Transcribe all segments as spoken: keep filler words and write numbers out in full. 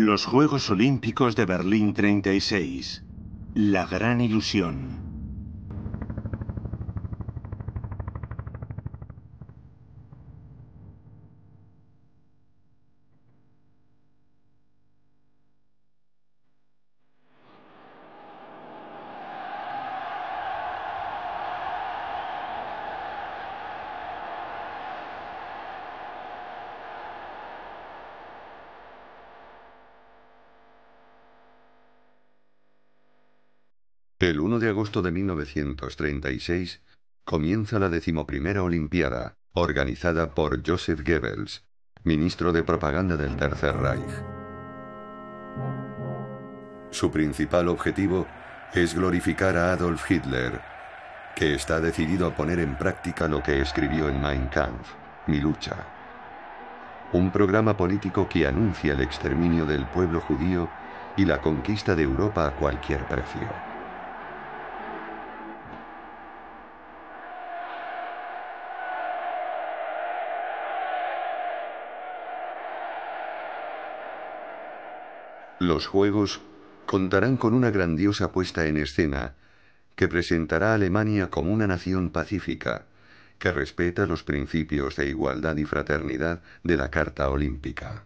Los Juegos Olímpicos de Berlín treinta y seis. La gran ilusión. El uno de agosto de mil novecientos treinta y seis comienza la decimoprimera Olimpiada, organizada por Joseph Goebbels, ministro de propaganda del Tercer Reich. Su principal objetivo es glorificar a Adolf Hitler, que está decidido a poner en práctica lo que escribió en Mein Kampf, Mi lucha. Un programa político que anuncia el exterminio del pueblo judío y la conquista de Europa a cualquier precio. Los Juegos contarán con una grandiosa puesta en escena que presentará a Alemania como una nación pacífica que respeta los principios de igualdad y fraternidad de la Carta Olímpica.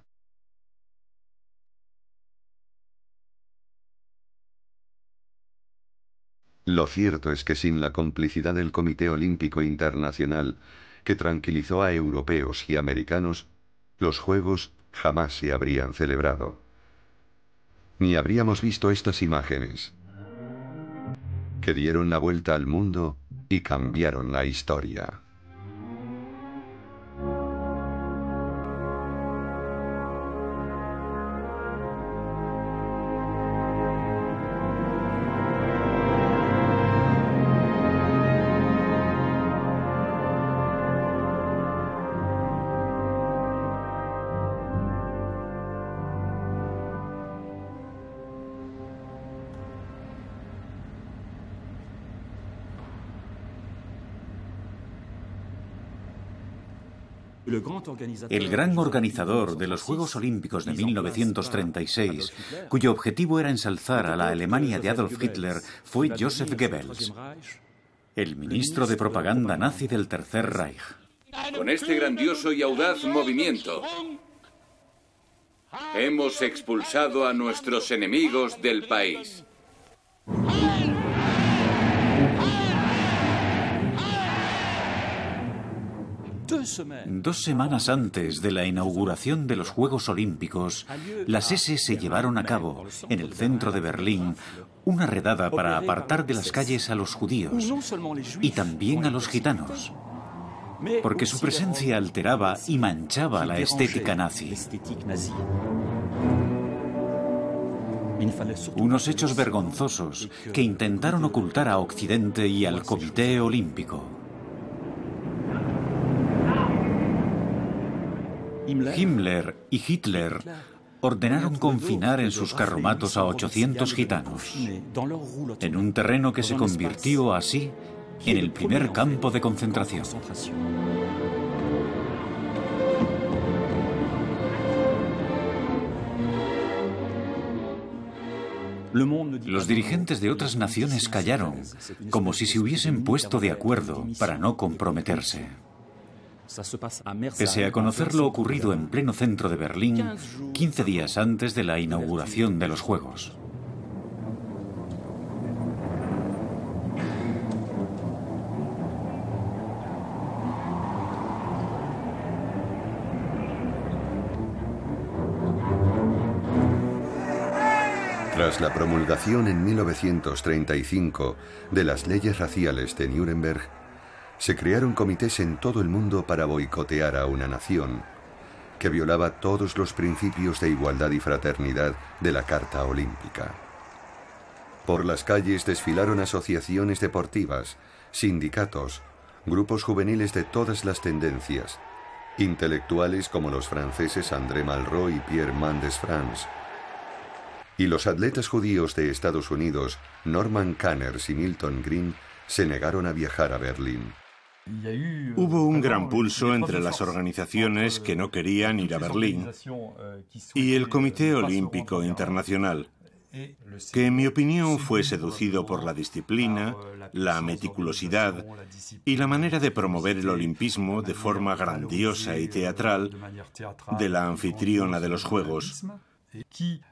Lo cierto es que sin la complicidad del Comité Olímpico Internacional, que tranquilizó a europeos y americanos, los Juegos jamás se habrían celebrado. Ni habríamos visto estas imágenes, que dieron la vuelta al mundo y cambiaron la historia. El gran organizador de los Juegos Olímpicos de mil novecientos treinta y seis, cuyo objetivo era ensalzar a la Alemania de Adolf Hitler, fue Joseph Goebbels, el ministro de propaganda nazi del Tercer Reich. Con este grandioso y audaz movimiento, hemos expulsado a nuestros enemigos del país. Dos semanas antes de la inauguración de los Juegos Olímpicos, las ese ese llevaron a cabo, en el centro de Berlín, una redada para apartar de las calles a los judíos y también a los gitanos, porque su presencia alteraba y manchaba la estética nazi. Unos hechos vergonzosos que intentaron ocultar a Occidente y al Comité Olímpico. Himmler y Hitler ordenaron confinar en sus carromatos a ochocientos gitanos, en un terreno que se convirtió así en el primer campo de concentración. Los dirigentes de otras naciones callaron, como si se hubiesen puesto de acuerdo para no comprometerse. Pese a conocer lo ocurrido en pleno centro de Berlín, quince días antes de la inauguración de los Juegos. Tras la promulgación en mil novecientos treinta y cinco de las leyes raciales de Nuremberg, se crearon comités en todo el mundo para boicotear a una nación que violaba todos los principios de igualdad y fraternidad de la Carta Olímpica. Por las calles desfilaron asociaciones deportivas, sindicatos, grupos juveniles de todas las tendencias, intelectuales como los franceses André Malraux y Pierre Mendes-France, y los atletas judíos de Estados Unidos Norman Connors y Milton Green se negaron a viajar a Berlín, Hubo un gran pulso entre las organizaciones que no querían ir a Berlín y el Comité Olímpico Internacional, que en mi opinión fue seducido por la disciplina, la meticulosidad y la manera de promover el olimpismo de forma grandiosa y teatral de la anfitriona de los Juegos,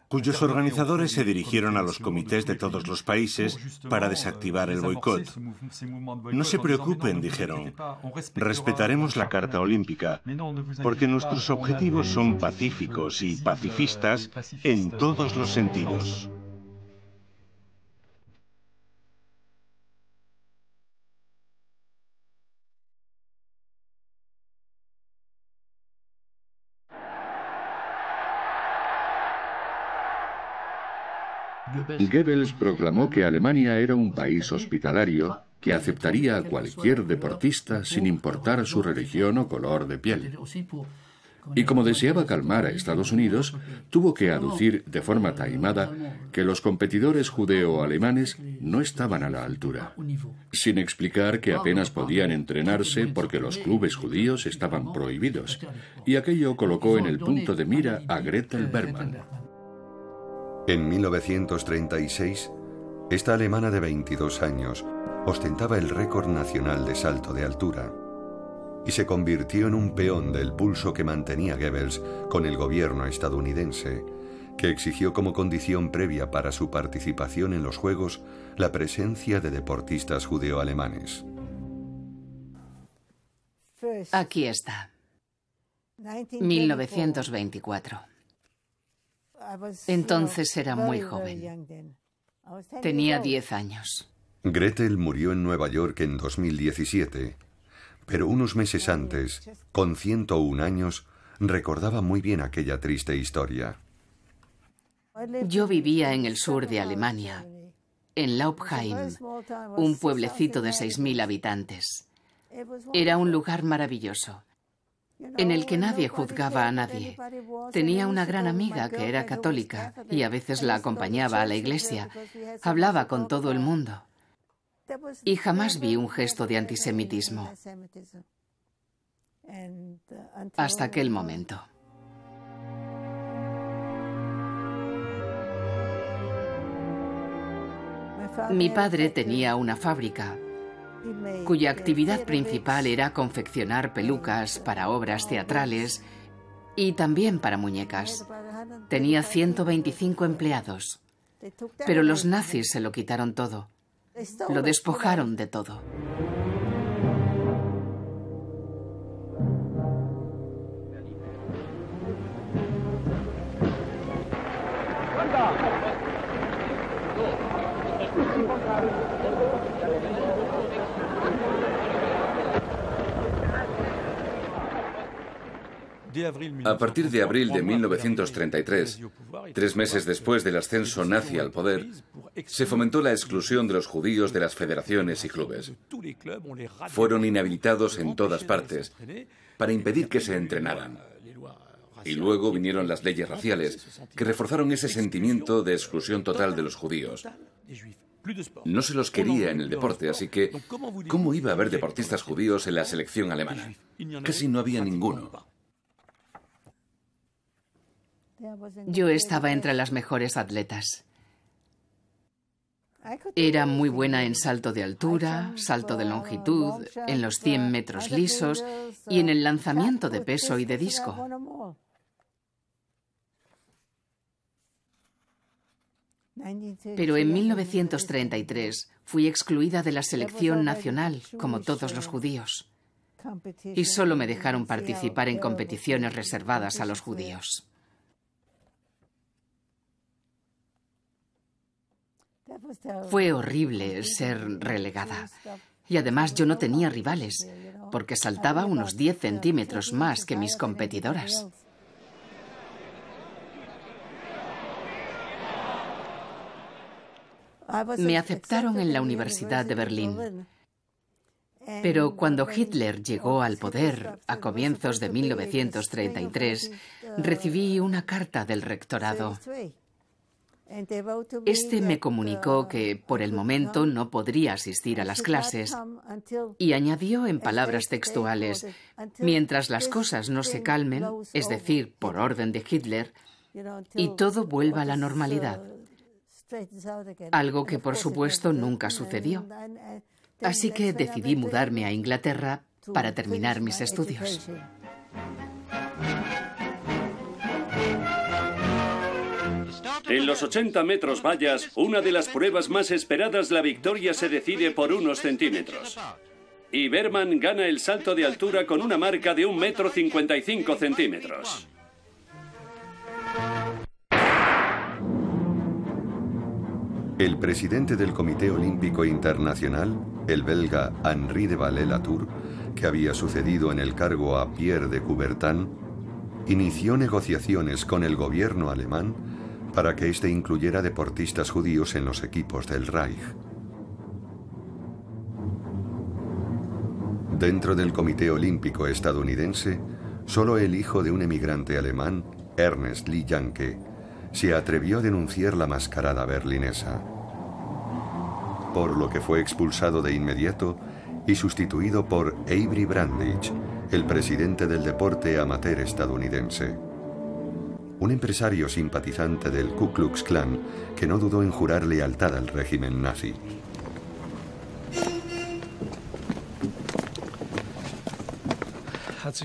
cuyos organizadores se dirigieron a los comités de todos los países para desactivar el boicot. No se preocupen, dijeron, respetaremos la Carta Olímpica, porque nuestros objetivos son pacíficos y pacifistas en todos los sentidos. Goebbels proclamó que Alemania era un país hospitalario que aceptaría a cualquier deportista sin importar su religión o color de piel. Y como deseaba calmar a Estados Unidos, tuvo que aducir de forma taimada que los competidores judeo-alemanes no estaban a la altura, sin explicar que apenas podían entrenarse porque los clubes judíos estaban prohibidos, y aquello colocó en el punto de mira a Gretel Bergmann. En mil novecientos treinta y seis, esta alemana de veintidós años ostentaba el récord nacional de salto de altura y se convirtió en un peón del pulso que mantenía Goebbels con el gobierno estadounidense, que exigió como condición previa para su participación en los Juegos la presencia de deportistas judeo-alemanes. Aquí está, mil novecientos veinticuatro. Entonces era muy joven. Tenía diez años. Gretel murió en Nueva York en dos mil diecisiete, pero unos meses antes, con ciento un años, recordaba muy bien aquella triste historia. Yo vivía en el sur de Alemania, en Laupheim, un pueblecito de seis mil habitantes. Era un lugar maravilloso, en el que nadie juzgaba a nadie. Tenía una gran amiga que era católica y a veces la acompañaba a la iglesia. Hablaba con todo el mundo. Y jamás vi un gesto de antisemitismo. Hasta aquel momento. Mi padre tenía una fábrica cuya actividad principal era confeccionar pelucas para obras teatrales y también para muñecas. Tenía ciento veinticinco empleados, pero los nazis se lo quitaron todo, lo despojaron de todo. A partir de abril de mil novecientos treinta y tres, tres meses después del ascenso nazi al poder, se fomentó la exclusión de los judíos de las federaciones y clubes. Fueron inhabilitados en todas partes para impedir que se entrenaran. Y luego vinieron las leyes raciales, que reforzaron ese sentimiento de exclusión total de los judíos. No se los quería en el deporte, así que ¿cómo iba a haber deportistas judíos en la selección alemana? Casi no había ninguno. Yo estaba entre las mejores atletas. Era muy buena en salto de altura, salto de longitud, en los cien metros lisos y en el lanzamiento de peso y de disco. Pero en mil novecientos treinta y tres fui excluida de la selección nacional, como todos los judíos, y solo me dejaron participar en competiciones reservadas a los judíos. Fue horrible ser relegada. Y además yo no tenía rivales, porque saltaba unos diez centímetros más que mis competidoras. Me aceptaron en la Universidad de Berlín. Pero cuando Hitler llegó al poder, a comienzos de mil novecientos treinta y tres, recibí una carta del rectorado. Este me comunicó que por el momento no podría asistir a las clases y añadió en palabras textuales, mientras las cosas no se calmen, es decir, por orden de Hitler, y todo vuelva a la normalidad. Algo que por supuesto nunca sucedió. Así que decidí mudarme a Inglaterra para terminar mis estudios. En los ochenta metros vallas, una de las pruebas más esperadas, la victoria se decide por unos centímetros. Y Bergmann gana el salto de altura con una marca de un metro cincuenta y cinco centímetros. El presidente del Comité Olímpico Internacional, el belga Henri de Vallée-Latour, que había sucedido en el cargo a Pierre de Coubertin, inició negociaciones con el gobierno alemán para que éste incluyera deportistas judíos en los equipos del Reich. Dentro del Comité Olímpico Estadounidense, solo el hijo de un emigrante alemán, Ernest Lee Janke, se atrevió a denunciar la mascarada berlinesa, por lo que fue expulsado de inmediato y sustituido por Avery Brundage, el presidente del deporte amateur estadounidense. Un empresario simpatizante del Ku Klux Klan que no dudó en jurar lealtad al régimen nazi.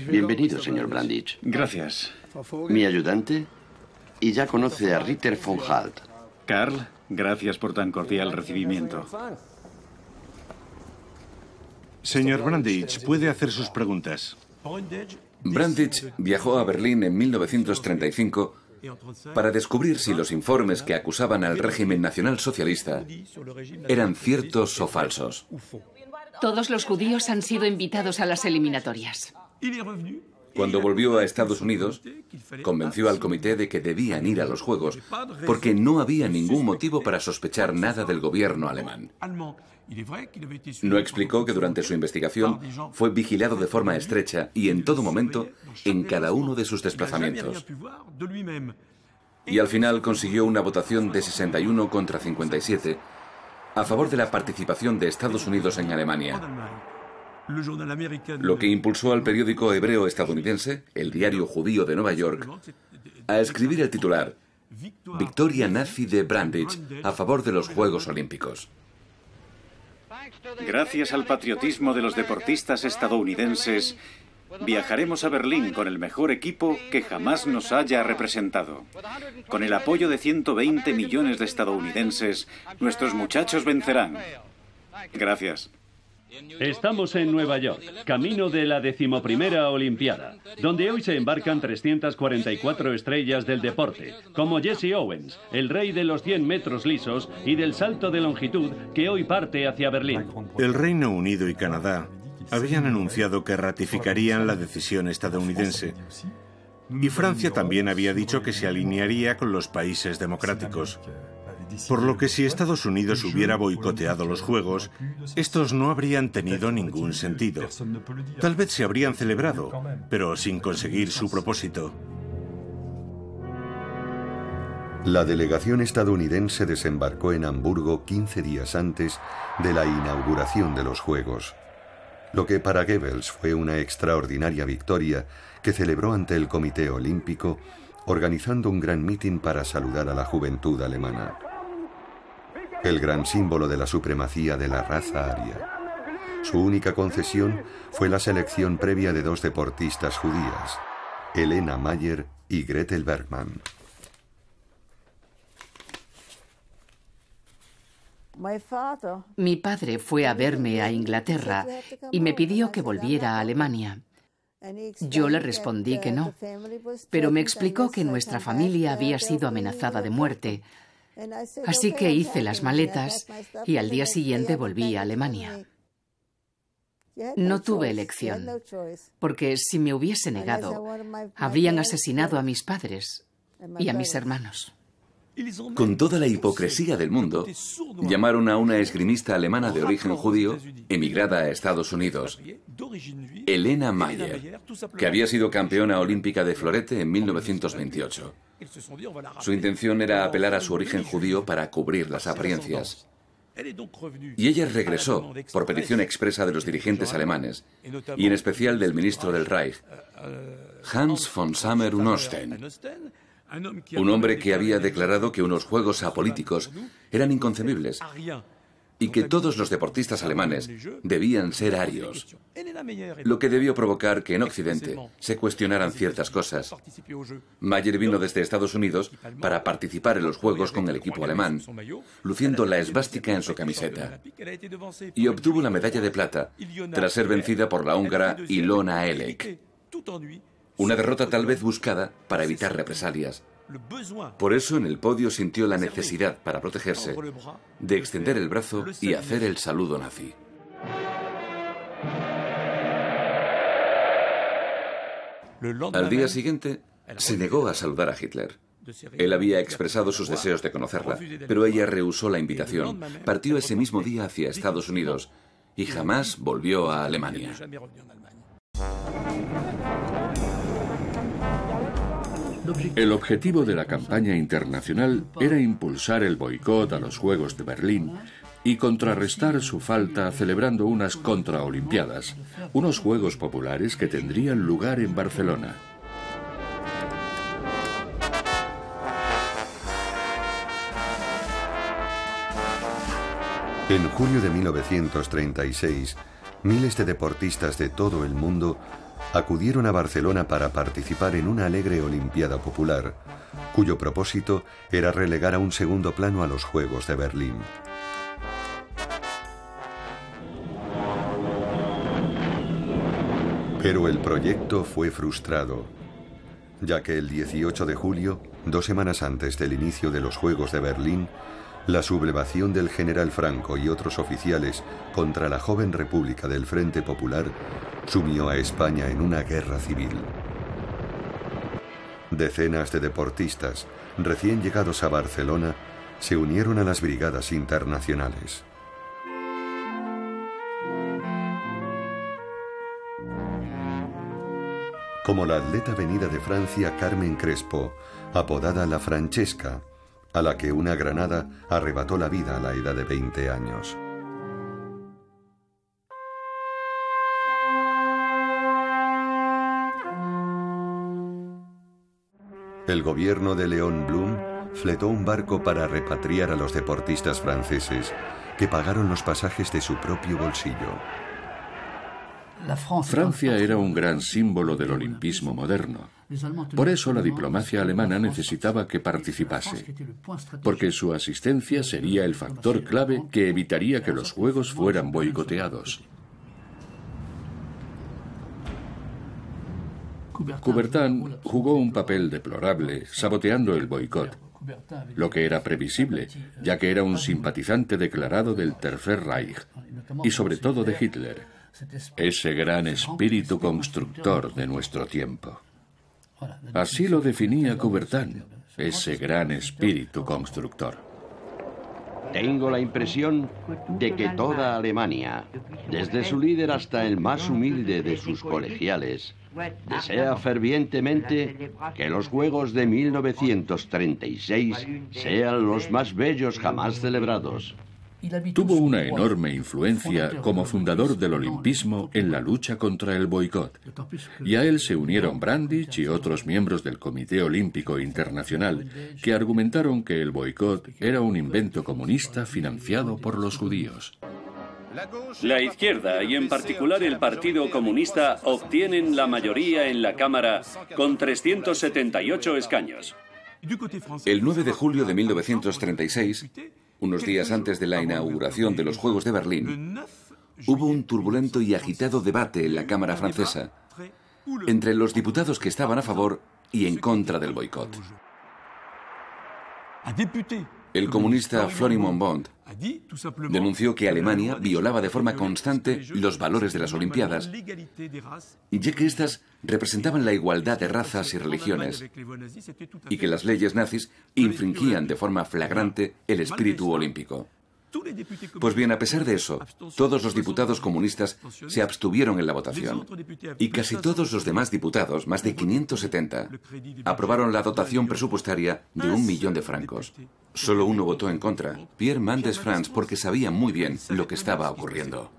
Bienvenido, señor Brundage. Gracias. Mi ayudante... Y ya conoce a Ritter von Halt. Carl, gracias por tan cordial recibimiento. Señor Brundage, puede hacer sus preguntas. Brundage viajó a Berlín en mil novecientos treinta y cinco para descubrir si los informes que acusaban al régimen nacionalsocialista eran ciertos o falsos. Todos los judíos han sido invitados a las eliminatorias. Cuando volvió a Estados Unidos, convenció al comité de que debían ir a los Juegos porque no había ningún motivo para sospechar nada del gobierno alemán. No explicó que durante su investigación fue vigilado de forma estrecha y en todo momento en cada uno de sus desplazamientos. Y al final consiguió una votación de sesenta y uno contra cincuenta y siete a favor de la participación de Estados Unidos en Alemania. Lo que impulsó al periódico hebreo estadounidense, el Diario Judío de Nueva York, a escribir el titular «Victoria nazi de Brundage a favor de los Juegos Olímpicos». Gracias al patriotismo de los deportistas estadounidenses, viajaremos a Berlín con el mejor equipo que jamás nos haya representado. Con el apoyo de ciento veinte millones de estadounidenses, nuestros muchachos vencerán. Gracias. Estamos en Nueva York, camino de la decimoprimera Olimpiada, donde hoy se embarcan trescientas cuarenta y cuatro estrellas del deporte, como Jesse Owens, el rey de los cien metros lisos y del salto de longitud que hoy parte hacia Berlín. El Reino Unido y Canadá habían anunciado que ratificarían la decisión estadounidense, y Francia también había dicho que se alinearía con los países democráticos. Por lo que si Estados Unidos hubiera boicoteado los Juegos, estos no habrían tenido ningún sentido. Tal vez se habrían celebrado, pero sin conseguir su propósito. La delegación estadounidense desembarcó en Hamburgo quince días antes de la inauguración de los Juegos, lo que para Goebbels fue una extraordinaria victoria que celebró ante el Comité Olímpico, organizando un gran mitin para saludar a la juventud alemana. El gran símbolo de la supremacía de la raza aria. Su única concesión fue la selección previa de dos deportistas judías, Elena Mayer y Gretel Bergmann. Mi padre fue a verme a Inglaterra y me pidió que volviera a Alemania. Yo le respondí que no, pero me explicó que nuestra familia había sido amenazada de muerte. Así que hice las maletas y al día siguiente volví a Alemania. No tuve elección, porque si me hubiese negado, habrían asesinado a mis padres y a mis hermanos. Con toda la hipocresía del mundo, llamaron a una esgrimista alemana de origen judío, emigrada a Estados Unidos, Elena Mayer, que había sido campeona olímpica de florete en mil novecientos veintiocho. Su intención era apelar a su origen judío para cubrir las apariencias. Y ella regresó por petición expresa de los dirigentes alemanes, y en especial del ministro del Reich, Hans von Summer-Unnerstein, un hombre que había declarado que unos juegos apolíticos eran inconcebibles y que todos los deportistas alemanes debían ser arios, lo que debió provocar que en Occidente se cuestionaran ciertas cosas. Mayer vino desde Estados Unidos para participar en los Juegos con el equipo alemán, luciendo la esvástica en su camiseta, y obtuvo la medalla de plata tras ser vencida por la húngara Ilona Elek. Una derrota tal vez buscada para evitar represalias. Por eso en el podio sintió la necesidad, para protegerse, de extender el brazo y hacer el saludo nazi. Al día siguiente se negó a saludar a Hitler. Él había expresado sus deseos de conocerla, pero ella rehusó la invitación. Partió ese mismo día hacia Estados Unidos y jamás volvió a Alemania. El objetivo de la campaña internacional era impulsar el boicot a los Juegos de Berlín y contrarrestar su falta celebrando unas contraolimpiadas, unos Juegos populares que tendrían lugar en Barcelona. En junio de mil novecientos treinta y seis, miles de deportistas de todo el mundo acudieron a Barcelona para participar en una alegre Olimpiada Popular, cuyo propósito era relegar a un segundo plano a los Juegos de Berlín. Pero el proyecto fue frustrado, ya que el dieciocho de julio, dos semanas antes del inicio de los Juegos de Berlín, la sublevación del general Franco y otros oficiales contra la joven República del Frente Popular sumió a España en una guerra civil. Decenas de deportistas recién llegados a Barcelona se unieron a las brigadas internacionales. Como la atleta venida de Francia Carmen Crespo, apodada La Francesca, a la que una granada arrebató la vida a la edad de veinte años. El gobierno de León Blum fletó un barco para repatriar a los deportistas franceses, que pagaron los pasajes de su propio bolsillo. Francia era un gran símbolo del olimpismo moderno. Por eso la diplomacia alemana necesitaba que participase, porque su asistencia sería el factor clave que evitaría que los Juegos fueran boicoteados. Coubertin jugó un papel deplorable, saboteando el boicot, lo que era previsible, ya que era un simpatizante declarado del Tercer Reich, y sobre todo de Hitler, ese gran espíritu constructor de nuestro tiempo. Así lo definía Coubertin, ese gran espíritu constructor. Tengo la impresión de que toda Alemania, desde su líder hasta el más humilde de sus colegiales, desea fervientemente que los Juegos de mil novecientos treinta y seis sean los más bellos jamás celebrados. Tuvo una enorme influencia como fundador del olimpismo en la lucha contra el boicot, y a él se unieron Brundage y otros miembros del Comité Olímpico Internacional que argumentaron que el boicot era un invento comunista financiado por los judíos. La izquierda, y en particular el Partido Comunista, obtienen la mayoría en la Cámara con trescientos setenta y ocho escaños. El nueve de julio de mil novecientos treinta y seis, unos días antes de la inauguración de los Juegos de Berlín, hubo un turbulento y agitado debate en la Cámara francesa entre los diputados que estaban a favor y en contra del boicot. El comunista Florimond Bond denunció que Alemania violaba de forma constante los valores de las Olimpiadas, ya que éstas representaban la igualdad de razas y religiones, y que las leyes nazis infringían de forma flagrante el espíritu olímpico. Pues bien, a pesar de eso, todos los diputados comunistas se abstuvieron en la votación y casi todos los demás diputados, más de quinientos setenta, aprobaron la dotación presupuestaria de un millón de francos. Solo uno votó en contra, Pierre Mendes-France, porque sabía muy bien lo que estaba ocurriendo.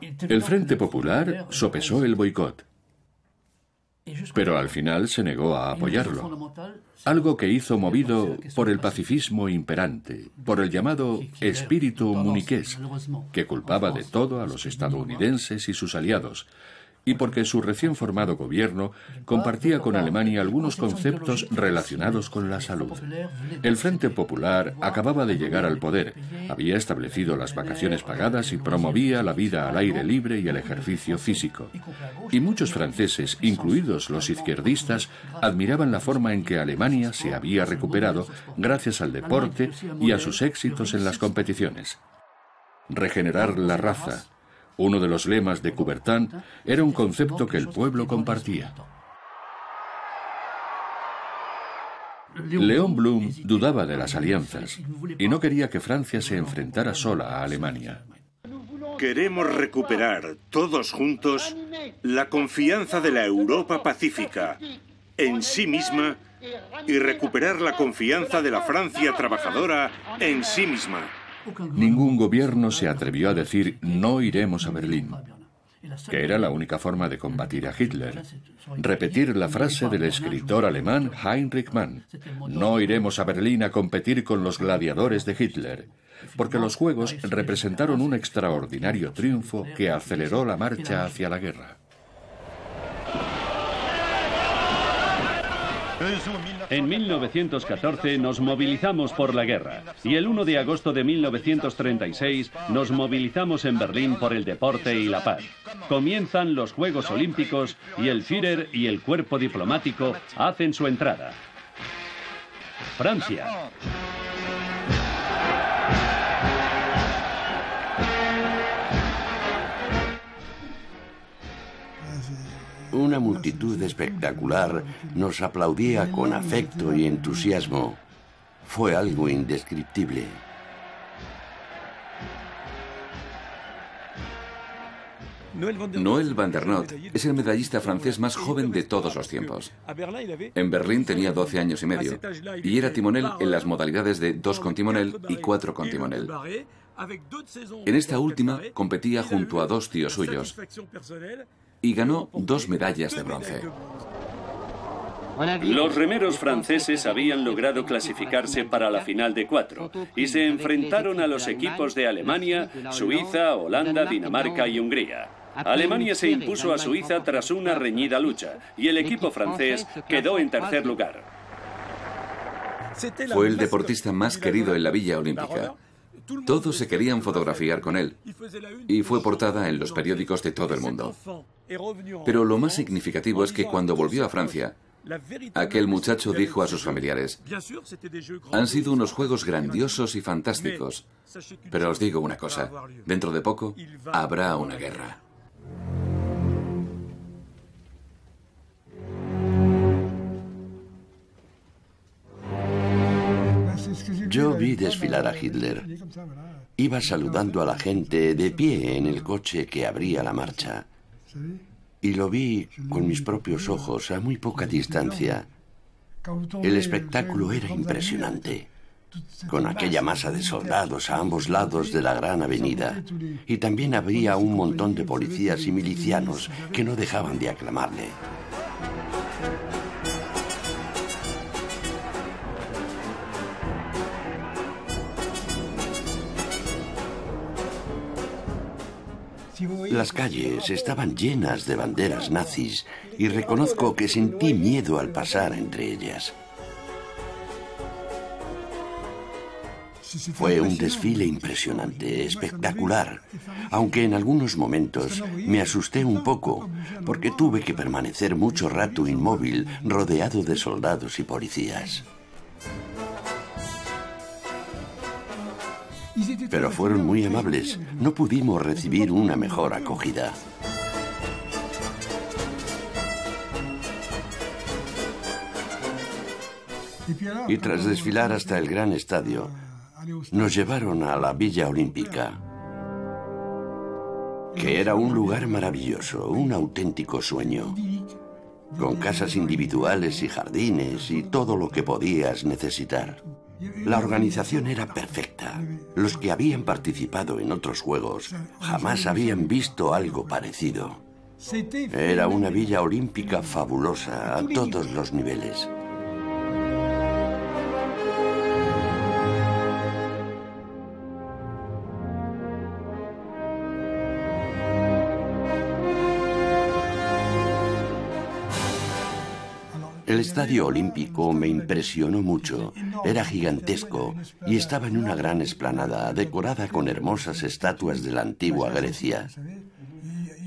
El Frente Popular sopesó el boicot, pero al final se negó a apoyarlo, algo que hizo movido por el pacifismo imperante, por el llamado espíritu muniqués, que culpaba de todo a los estadounidenses y sus aliados, y porque su recién formado gobierno compartía con Alemania algunos conceptos relacionados con la salud. El Frente Popular acababa de llegar al poder, había establecido las vacaciones pagadas y promovía la vida al aire libre y el ejercicio físico. Y muchos franceses, incluidos los izquierdistas, admiraban la forma en que Alemania se había recuperado gracias al deporte y a sus éxitos en las competiciones. Regenerar la raza, uno de los lemas de Coubertin, era un concepto que el pueblo compartía. León Blum dudaba de las alianzas y no quería que Francia se enfrentara sola a Alemania. Queremos recuperar, todos juntos, la confianza de la Europa pacífica en sí misma y recuperar la confianza de la Francia trabajadora en sí misma. Ningún gobierno se atrevió a decir no iremos a Berlín, que era la única forma de combatir a Hitler. Repetir la frase del escritor alemán Heinrich Mann, no iremos a Berlín a competir con los gladiadores de Hitler, porque los Juegos representaron un extraordinario triunfo que aceleró la marcha hacia la guerra. En mil novecientos catorce nos movilizamos por la guerra y el uno de agosto de mil novecientos treinta y seis nos movilizamos en Berlín por el deporte y la paz. Comienzan los Juegos Olímpicos y el Führer y el cuerpo diplomático hacen su entrada. Francia. Una multitud espectacular nos aplaudía con afecto y entusiasmo. Fue algo indescriptible. Noël Vandernot es el medallista francés más joven de todos los tiempos. En Berlín tenía doce años y medio y era timonel en las modalidades de dos con timonel y cuatro con timonel. En esta última competía junto a dos tíos suyos y ganó dos medallas de bronce. Los remeros franceses habían logrado clasificarse para la final de cuatro y se enfrentaron a los equipos de Alemania, Suiza, Holanda, Dinamarca y Hungría. Alemania se impuso a Suiza tras una reñida lucha y el equipo francés quedó en tercer lugar. Fue el deportista más querido en la Villa Olímpica. Todos se querían fotografiar con él y fue portada en los periódicos de todo el mundo. Pero lo más significativo es que cuando volvió a Francia, aquel muchacho dijo a sus familiares: han sido unos juegos grandiosos y fantásticos, pero os digo una cosa, dentro de poco habrá una guerra. Yo vi desfilar a Hitler. Iba saludando a la gente de pie en el coche que abría la marcha. Y lo vi con mis propios ojos a muy poca distancia. El espectáculo era impresionante, con aquella masa de soldados a ambos lados de la gran avenida. Y también había un montón de policías y milicianos que no dejaban de aclamarle. Las calles estaban llenas de banderas nazis y reconozco que sentí miedo al pasar entre ellas. Fue un desfile impresionante, espectacular, aunque en algunos momentos me asusté un poco porque tuve que permanecer mucho rato inmóvil rodeado de soldados y policías. Pero fueron muy amables, no pudimos recibir una mejor acogida. Y tras desfilar hasta el gran estadio, Nos llevaron a la Villa Olímpica, que era un lugar maravilloso, un auténtico sueño, con casas individuales y jardines y todo lo que podías necesitar. La organización era perfecta. Los que habían participado en otros juegos jamás habían visto algo parecido. Era una villa olímpica fabulosa a todos los niveles. El estadio olímpico me impresionó mucho. Era gigantesco y estaba en una gran explanada decorada con hermosas estatuas de la antigua Grecia.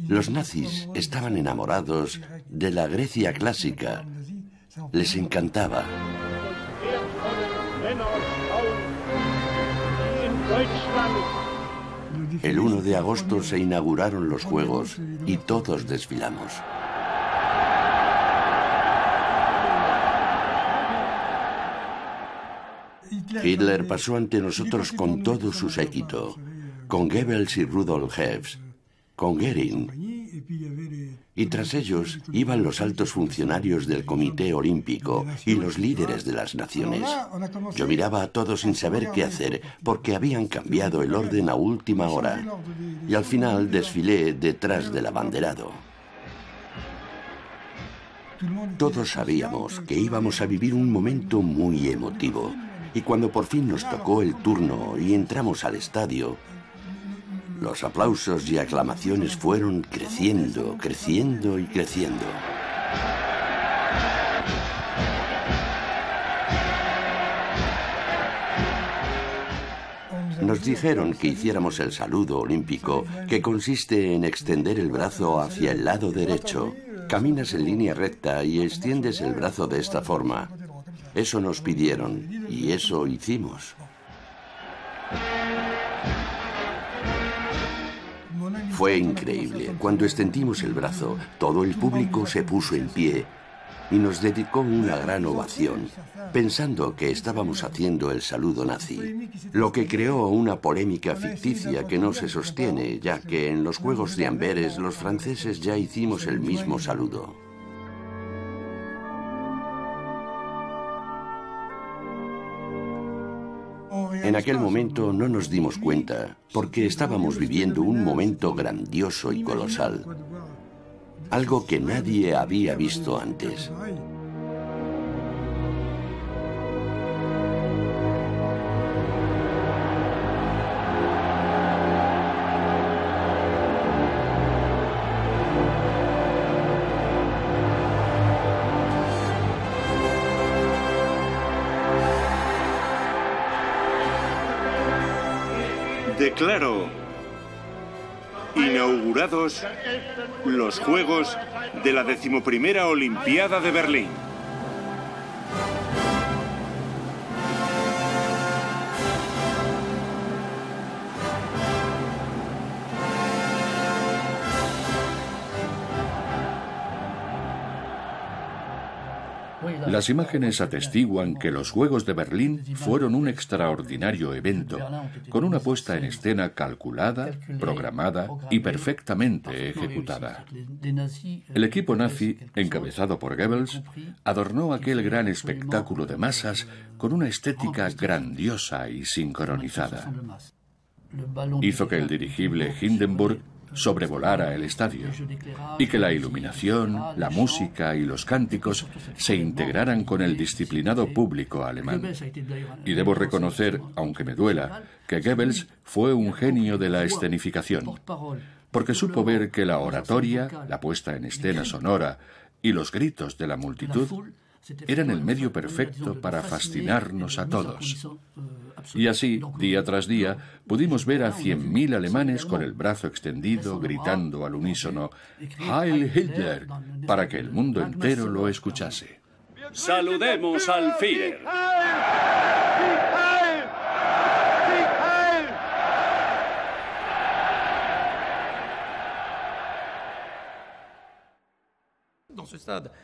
Los nazis estaban enamorados de la Grecia clásica. Les encantaba. El uno de agosto se inauguraron los Juegos y todos desfilamos. Hitler pasó ante nosotros con todo su séquito, con Goebbels y Rudolf Hess, con Goering, y tras ellos iban los altos funcionarios del Comité Olímpico y los líderes de las naciones. Yo miraba a todos sin saber qué hacer, porque habían cambiado el orden a última hora, y al final desfilé detrás del abanderado. Todos sabíamos que íbamos a vivir un momento muy emotivo. Y cuando por fin nos tocó el turno y entramos al estadio, los aplausos y aclamaciones fueron creciendo, creciendo y creciendo. Nos dijeron que hiciéramos el saludo olímpico, que consiste en extender el brazo hacia el lado derecho. Caminas en línea recta y extiendes el brazo de esta forma. Eso nos pidieron, y eso hicimos. Fue increíble. Cuando extendimos el brazo, todo el público se puso en pie y nos dedicó una gran ovación, pensando que estábamos haciendo el saludo nazi, lo que creó una polémica ficticia que no se sostiene, ya que en los Juegos de Amberes los franceses ya hicimos el mismo saludo. En aquel momento no nos dimos cuenta, porque estábamos viviendo un momento grandioso y colosal, algo que nadie había visto antes. Declaro inaugurados los Juegos de la decimoprimera Olimpiada de Berlín. Las imágenes atestiguan que los Juegos de Berlín fueron un extraordinario evento, con una puesta en escena calculada, programada y perfectamente ejecutada. El equipo nazi, encabezado por Goebbels, adornó aquel gran espectáculo de masas con una estética grandiosa y sincronizada. Hizo que el dirigible Hindenburg sobrevolara el estadio y que la iluminación, la música y los cánticos se integraran con el disciplinado público alemán. Y debo reconocer, aunque me duela, que Goebbels fue un genio de la escenificación, porque supo ver que la oratoria, la puesta en escena sonora y los gritos de la multitud eran el medio perfecto para fascinarnos a todos. Y así, día tras día, pudimos ver a cien mil alemanes con el brazo extendido, gritando al unísono «Heil Hitler», para que el mundo entero lo escuchase. ¡Saludemos al Führer!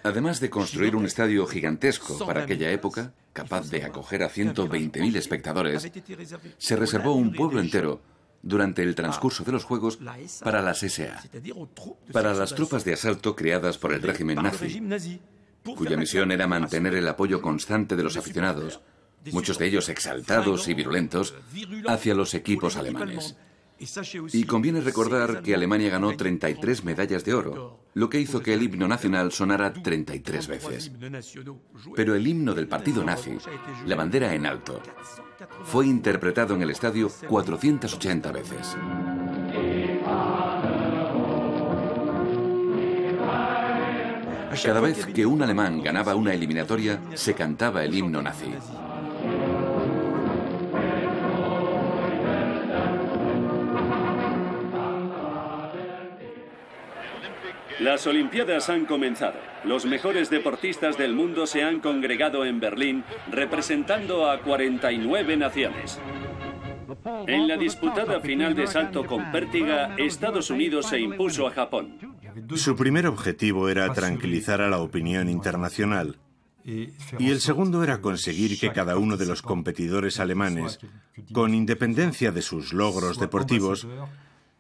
Además de construir un estadio gigantesco para aquella época, capaz de acoger a ciento veinte mil espectadores, se reservó un pueblo entero durante el transcurso de los Juegos para las S A, para las tropas de asalto creadas por el régimen nazi, cuya misión era mantener el apoyo constante de los aficionados, muchos de ellos exaltados y virulentos, hacia los equipos alemanes. Y conviene recordar que Alemania ganó treinta y tres medallas de oro, lo que hizo que el himno nacional sonara treinta y tres veces. Pero el himno del partido nazi, la bandera en alto, fue interpretado en el estadio cuatrocientas ochenta veces. Cada vez que un alemán ganaba una eliminatoria, se cantaba el himno nazi. Las Olimpiadas han comenzado. Los mejores deportistas del mundo se han congregado en Berlín, representando a cuarenta y nueve naciones. En la disputada final de salto con pértiga, Estados Unidos se impuso a Japón. Su primer objetivo era tranquilizar a la opinión internacional. Y el segundo era conseguir que cada uno de los competidores alemanes, con independencia de sus logros deportivos,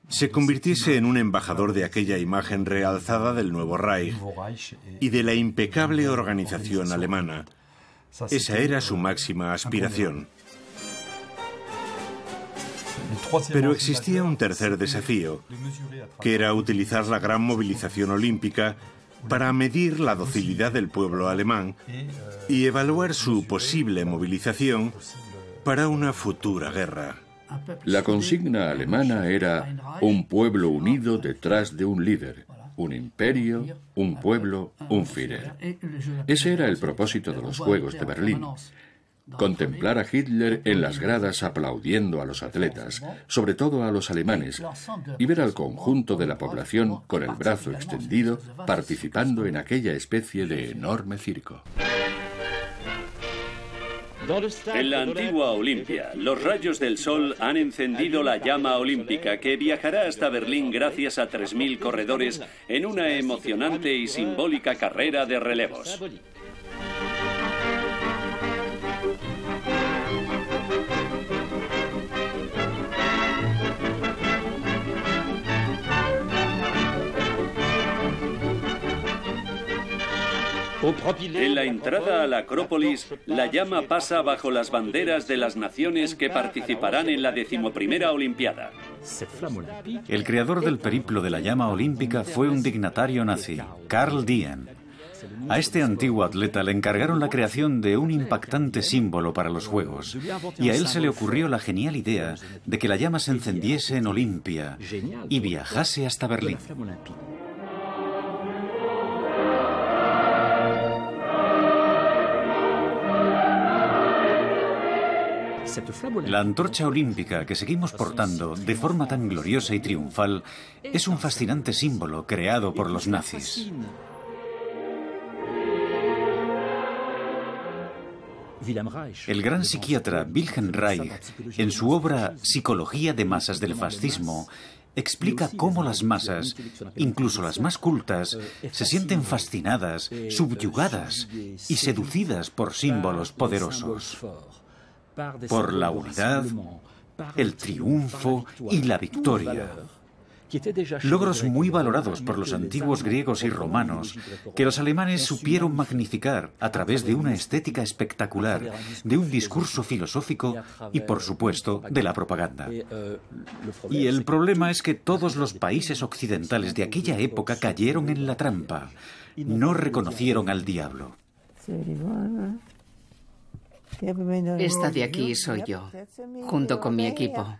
se convirtiese en un embajador de aquella imagen realzada del nuevo Reich y de la impecable organización alemana. Esa era su máxima aspiración. Pero existía un tercer desafío, que era utilizar la gran movilización olímpica para medir la docilidad del pueblo alemán y evaluar su posible movilización para una futura guerra. La consigna alemana era un pueblo unido detrás de un líder, un imperio, un pueblo, un Führer. Ese era el propósito de los Juegos de Berlín. Contemplar a Hitler en las gradas aplaudiendo a los atletas, sobre todo a los alemanes, y ver al conjunto de la población con el brazo extendido participando en aquella especie de enorme circo. En la antigua Olimpia, los rayos del sol han encendido la llama olímpica que viajará hasta Berlín gracias a tres mil corredores en una emocionante y simbólica carrera de relevos. En la entrada a la Acrópolis, la llama pasa bajo las banderas de las naciones que participarán en la decimoprimera Olimpiada. El creador del periplo de la llama olímpica fue un dignatario nazi, Carl Diem. A este antiguo atleta le encargaron la creación de un impactante símbolo para los Juegos, y a él se le ocurrió la genial idea de que la llama se encendiese en Olimpia y viajase hasta Berlín. La antorcha olímpica que seguimos portando de forma tan gloriosa y triunfal es un fascinante símbolo creado por los nazis. El gran psiquiatra Wilhelm Reich, en su obra Psicología de masas del fascismo, explica cómo las masas, incluso las más cultas, se sienten fascinadas, subyugadas y seducidas por símbolos poderosos, por la unidad, el triunfo y la victoria. Logros muy valorados por los antiguos griegos y romanos, que los alemanes supieron magnificar a través de una estética espectacular, de un discurso filosófico y, por supuesto, de la propaganda. Y el problema es que todos los países occidentales de aquella época cayeron en la trampa, no reconocieron al diablo. Esta de aquí soy yo, junto con mi equipo.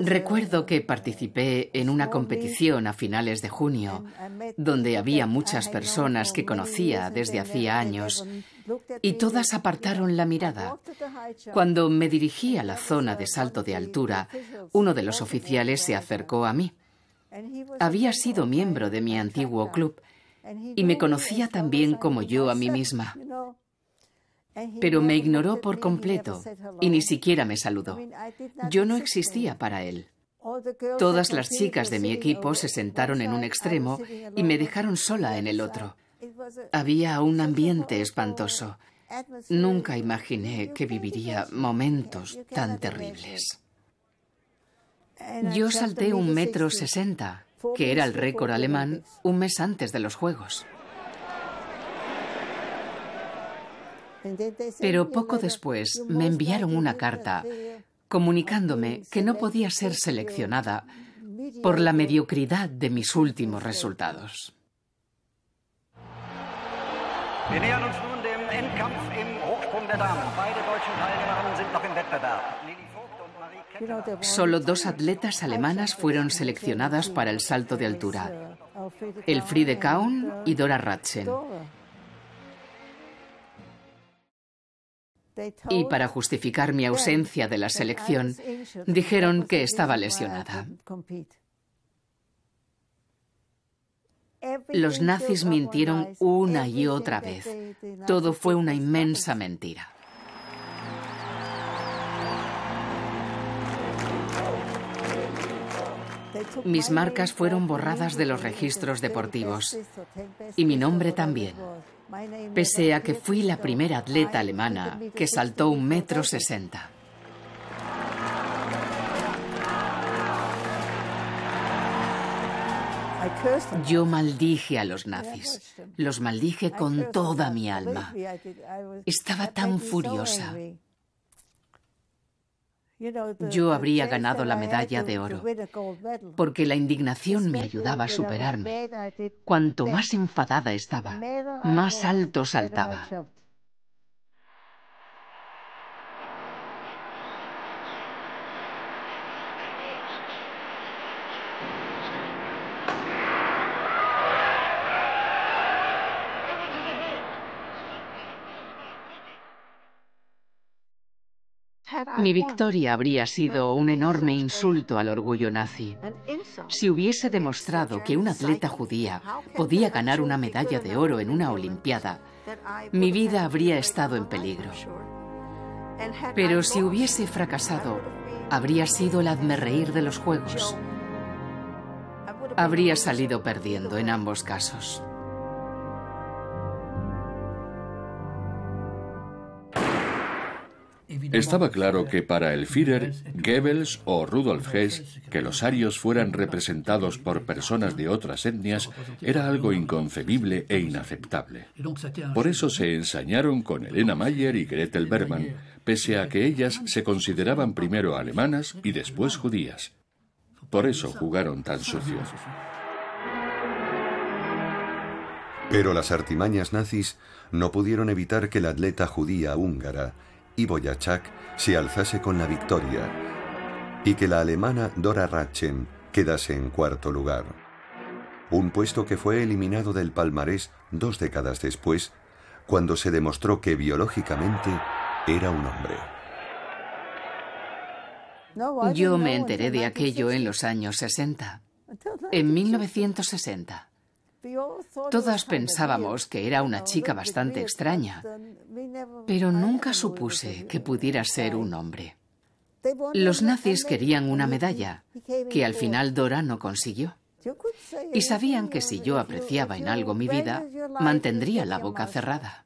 Recuerdo que participé en una competición a finales de junio, donde había muchas personas que conocía desde hacía años, y todas apartaron la mirada. Cuando me dirigí a la zona de salto de altura, uno de los oficiales se acercó a mí. Había sido miembro de mi antiguo club, y me conocía tan bien como yo a mí misma. Pero me ignoró por completo y ni siquiera me saludó. Yo no existía para él. Todas las chicas de mi equipo se sentaron en un extremo y me dejaron sola en el otro. Había un ambiente espantoso. Nunca imaginé que viviría momentos tan terribles. Yo salté un metro sesenta, que era el récord alemán, un mes antes de los Juegos. Pero poco después me enviaron una carta comunicándome que no podía ser seleccionada por la mediocridad de mis últimos resultados. Solo dos atletas alemanas fueron seleccionadas para el salto de altura, Elfriede Kaun y Dora Ratjen. Y para justificar mi ausencia de la selección, dijeron que estaba lesionada. Los nazis mintieron una y otra vez. Todo fue una inmensa mentira. Mis marcas fueron borradas de los registros deportivos y mi nombre también, pese a que fui la primera atleta alemana que saltó un metro sesenta. Yo maldije a los nazis, los maldije con toda mi alma. Estaba tan furiosa. Yo habría ganado la medalla de oro, porque la indignación me ayudaba a superarme. Cuanto más enfadada estaba, más alto saltaba. Mi victoria habría sido un enorme insulto al orgullo nazi. Si hubiese demostrado que un atleta judía podía ganar una medalla de oro en una olimpiada, mi vida habría estado en peligro. Pero si hubiese fracasado, habría sido el hazmerreír de los Juegos. Habría salido perdiendo en ambos casos. Estaba claro que para el Führer, Goebbels o Rudolf Hess, que los arios fueran representados por personas de otras etnias era algo inconcebible e inaceptable. Por eso se ensañaron con Elena Mayer y Gretel Bergmann, pese a que ellas se consideraban primero alemanas y después judías. Por eso jugaron tan sucio. Pero las artimañas nazis no pudieron evitar que la atleta judía húngara Ivo Yachak se alzase con la victoria y que la alemana Dora Ratjen quedase en cuarto lugar. Un puesto que fue eliminado del palmarés dos décadas después, cuando se demostró que biológicamente era un hombre. Yo me enteré de aquello en los años sesenta. En mil novecientos sesenta. Todas pensábamos que era una chica bastante extraña, pero nunca supuse que pudiera ser un hombre. Los nazis querían una medalla, que al final Dora no consiguió. Y sabían que si yo apreciaba en algo mi vida, mantendría la boca cerrada.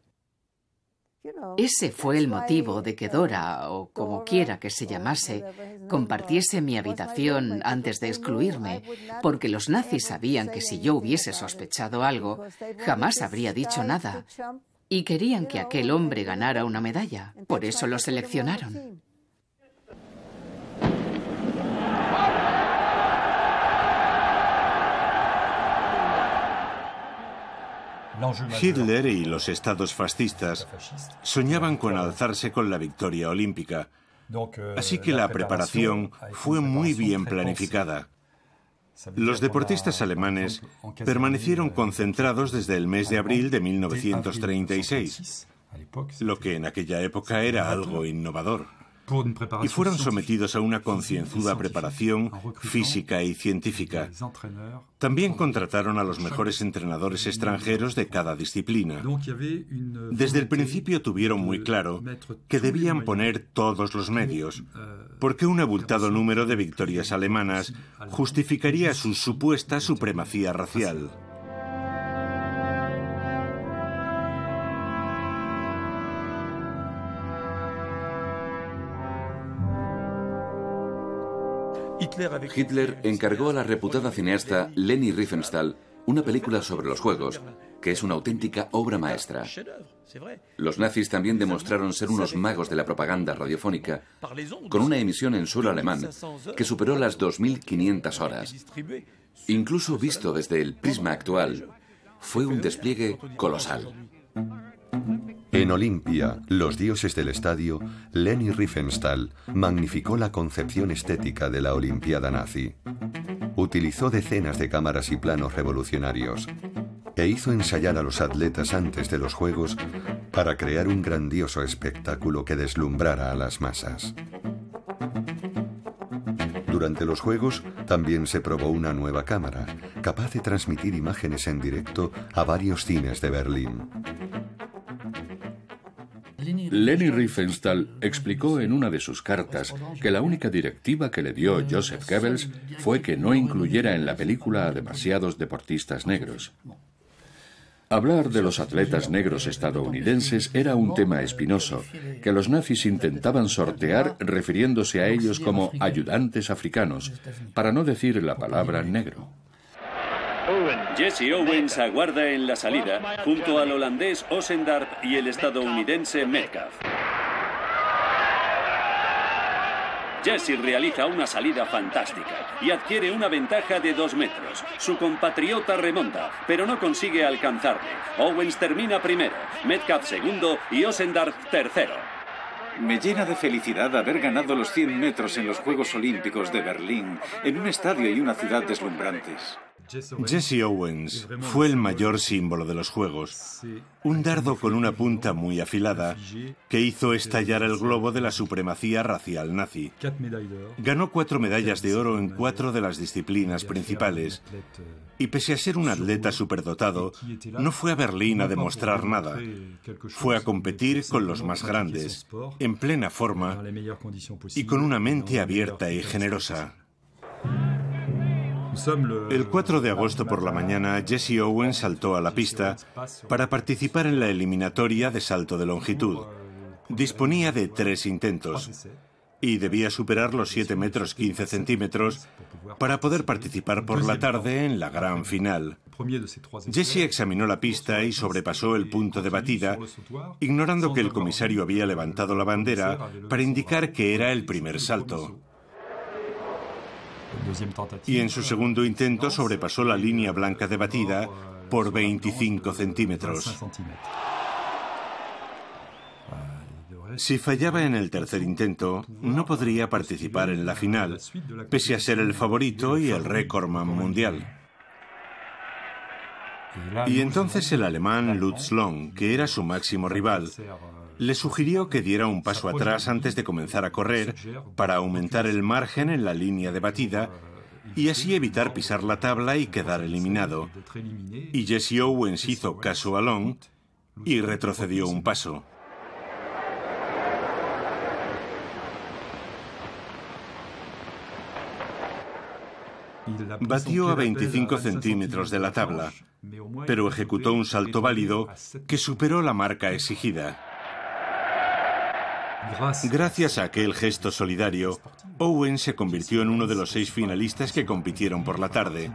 Ese fue el motivo de que Dora, o como quiera que se llamase, compartiese mi habitación antes de excluirme, porque los nazis sabían que si yo hubiese sospechado algo, jamás habría dicho nada, y querían que aquel hombre ganara una medalla, por eso lo seleccionaron. Hitler y los estados fascistas soñaban con alzarse con la victoria olímpica, así que la preparación fue muy bien planificada. Los deportistas alemanes permanecieron concentrados desde el mes de abril de mil novecientos treinta y seis, lo que en aquella época era algo innovador. y fueron sometidos a una concienzuda preparación física y científica. También contrataron a los mejores entrenadores extranjeros de cada disciplina. Desde el principio tuvieron muy claro que debían poner todos los medios, porque un abultado número de victorias alemanas justificaría su supuesta supremacía racial. Hitler encargó a la reputada cineasta Leni Riefenstahl una película sobre los Juegos, que es una auténtica obra maestra. Los nazis también demostraron ser unos magos de la propaganda radiofónica con una emisión en suelo alemán que superó las dos mil quinientas horas. Incluso visto desde el prisma actual, fue un despliegue colosal. En Olimpia, los dioses del estadio, Leni Riefenstahl magnificó la concepción estética de la Olimpiada nazi. Utilizó decenas de cámaras y planos revolucionarios e hizo ensayar a los atletas antes de los Juegos para crear un grandioso espectáculo que deslumbrara a las masas. Durante los Juegos también se probó una nueva cámara, capaz de transmitir imágenes en directo a varios cines de Berlín. Leni Riefenstahl explicó en una de sus cartas que la única directiva que le dio Joseph Goebbels fue que no incluyera en la película a demasiados deportistas negros. Hablar de los atletas negros estadounidenses era un tema espinoso, que los nazis intentaban sortear refiriéndose a ellos como ayudantes africanos, para no decir la palabra negro. Jesse Owens aguarda en la salida junto al holandés Osendart y el estadounidense Metcalf. Jesse realiza una salida fantástica y adquiere una ventaja de dos metros. Su compatriota remonta, pero no consigue alcanzarle. Owens termina primero, Metcalf segundo y Osendart tercero. Me llena de felicidad haber ganado los cien metros en los Juegos Olímpicos de Berlín, en un estadio y una ciudad deslumbrantes. Jesse Owens fue el mayor símbolo de los Juegos, un dardo con una punta muy afilada que hizo estallar el globo de la supremacía racial nazi. Ganó cuatro medallas de oro en cuatro de las disciplinas principales y pese a ser un atleta superdotado, no fue a Berlín a demostrar nada, fue a competir con los más grandes, en plena forma y con una mente abierta y generosa. El cuatro de agosto por la mañana, Jesse Owens saltó a la pista para participar en la eliminatoria de salto de longitud. Disponía de tres intentos y debía superar los siete metros quince centímetros para poder participar por la tarde en la gran final. Jesse examinó la pista y sobrepasó el punto de batida, ignorando que el comisario había levantado la bandera para indicar que era el primer salto. Y en su segundo intento sobrepasó la línea blanca de batida por veinticinco centímetros. Si fallaba en el tercer intento, no podría participar en la final, pese a ser el favorito y el récordman mundial. Y entonces el alemán Lutz Long, que era su máximo rival, le sugirió que diera un paso atrás antes de comenzar a correr para aumentar el margen en la línea de batida y así evitar pisar la tabla y quedar eliminado. Y Jesse Owens hizo caso a Long y retrocedió un paso. Batió a veinticinco centímetros de la tabla, pero ejecutó un salto válido que superó la marca exigida. Gracias a aquel gesto solidario, Owen se convirtió en uno de los seis finalistas que compitieron por la tarde.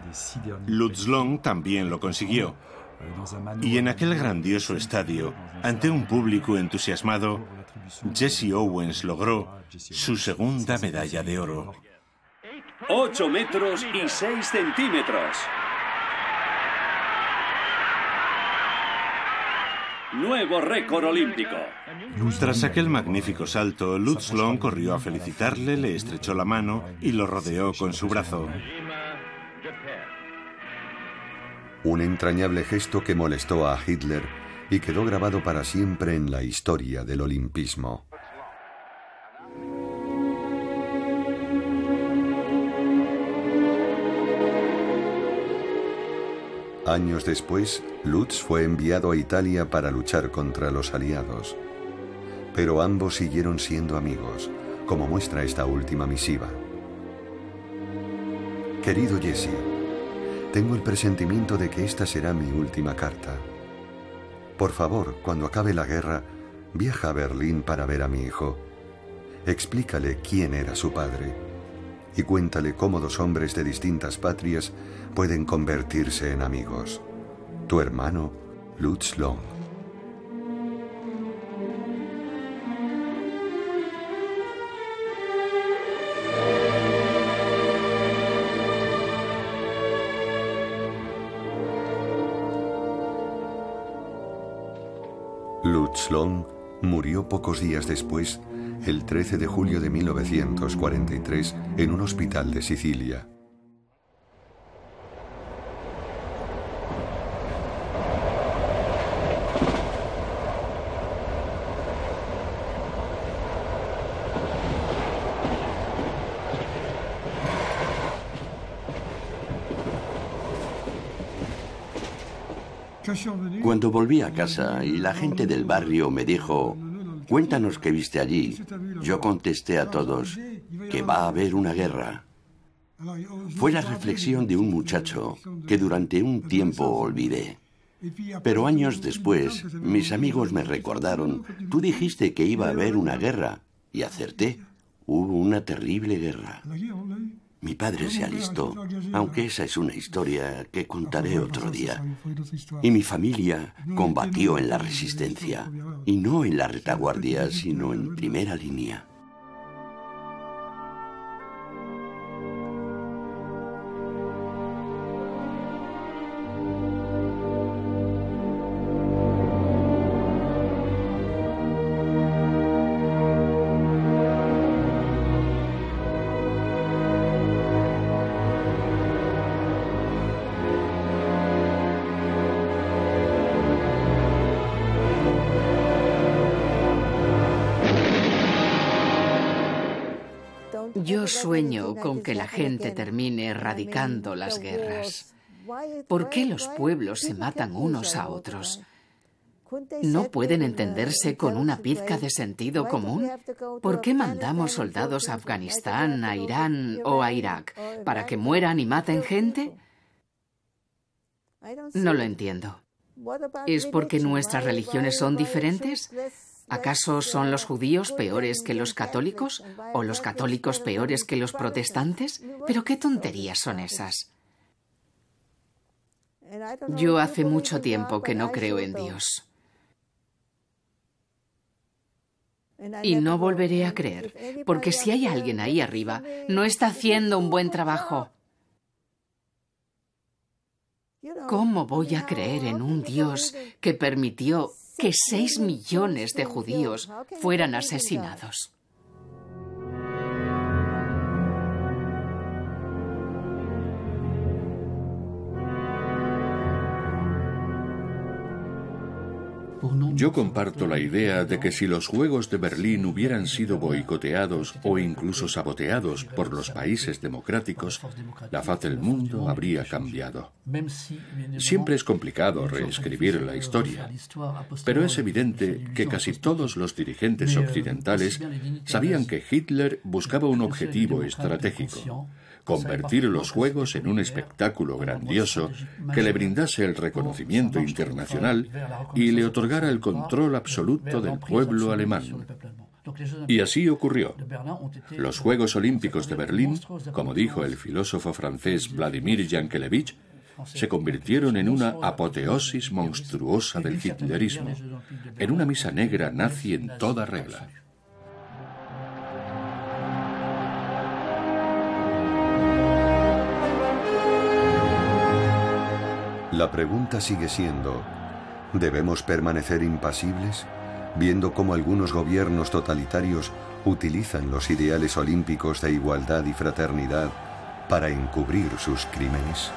Lutz Long también lo consiguió. Y en aquel grandioso estadio, ante un público entusiasmado, Jesse Owens logró su segunda medalla de oro. ocho metros y seis centímetros. Nuevo récord olímpico. Tras aquel magnífico salto, Lutz Long corrió a felicitarle, le estrechó la mano y lo rodeó con su brazo. Un entrañable gesto que molestó a Hitler y quedó grabado para siempre en la historia del olimpismo. Años después, Lutz fue enviado a Italia para luchar contra los aliados. Pero ambos siguieron siendo amigos, como muestra esta última misiva. Querido Jesse, tengo el presentimiento de que esta será mi última carta. Por favor, cuando acabe la guerra, viaja a Berlín para ver a mi hijo. Explícale quién era su padre y cuéntale cómo dos hombres de distintas patrias pueden convertirse en amigos. Tu hermano, Lutz Long. Lutz Long murió pocos días después, el trece de julio de mil novecientos cuarenta y tres, en un hospital de Sicilia. Cuando volví a casa y la gente del barrio me dijo: cuéntanos qué viste allí, yo contesté a todos que va a haber una guerra. Fue la reflexión de un muchacho que durante un tiempo olvidé. Pero años después, mis amigos me recordaron: tú dijiste que iba a haber una guerra, y acerté. Hubo una terrible guerra. Mi padre se alistó, aunque esa es una historia que contaré otro día. Y mi familia combatió en la resistencia, y no en la retaguardia, sino en primera línea. Yo sueño con que la gente termine erradicando las guerras. ¿Por qué los pueblos se matan unos a otros? ¿No pueden entenderse con una pizca de sentido común? ¿Por qué mandamos soldados a Afganistán, a Irán o a Irak? ¿Para que mueran y maten gente? No lo entiendo. ¿Es porque nuestras religiones son diferentes? ¿Acaso son los judíos peores que los católicos? ¿O los católicos peores que los protestantes? ¿Pero qué tonterías son esas? Yo hace mucho tiempo que no creo en Dios. Y no volveré a creer, porque si hay alguien ahí arriba, no está haciendo un buen trabajo. ¿Cómo voy a creer en un Dios que permitió que seis millones de judíos fueran asesinados? Yo comparto la idea de que si los Juegos de Berlín hubieran sido boicoteados o incluso saboteados por los países democráticos, la faz del mundo habría cambiado. Siempre es complicado reescribir la historia, pero es evidente que casi todos los dirigentes occidentales sabían que Hitler buscaba un objetivo estratégico: convertir los Juegos en un espectáculo grandioso que le brindase el reconocimiento internacional y le otorgara el control absoluto del pueblo alemán. Y así ocurrió. Los Juegos Olímpicos de Berlín, como dijo el filósofo francés Vladimir Jankelevich, se convirtieron en una apoteosis monstruosa del hitlerismo, en una misa negra nazi en toda regla. La pregunta sigue siendo: ¿debemos permanecer impasibles, viendo cómo algunos gobiernos totalitarios utilizan los ideales olímpicos de igualdad y fraternidad para encubrir sus crímenes?